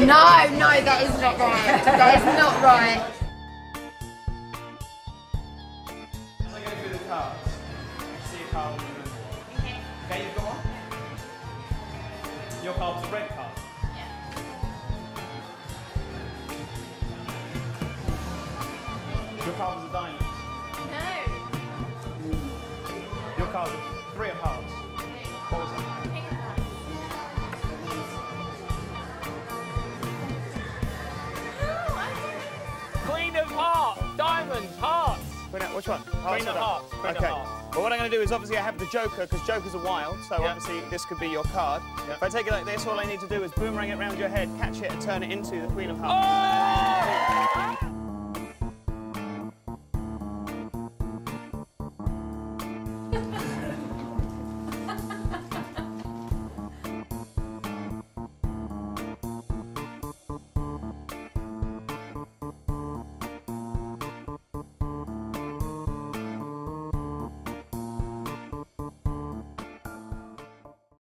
No, that is not right. That is not right. I'm going to go through the cards. See a card. Okay, you've got one? Your card's a red card. Yeah. Your card was a diamond. No. Your card was three of hearts. What was that? Hearts! Which one? Hearts. Queen of hearts. Queen of hearts. Well, what I'm going to do is obviously I have the Joker, because Jokers are wild, so obviously this could be your card. Yep. If I take it like this, all I need to do is boomerang it round your head, catch it and turn it into the Queen of Hearts. Oh!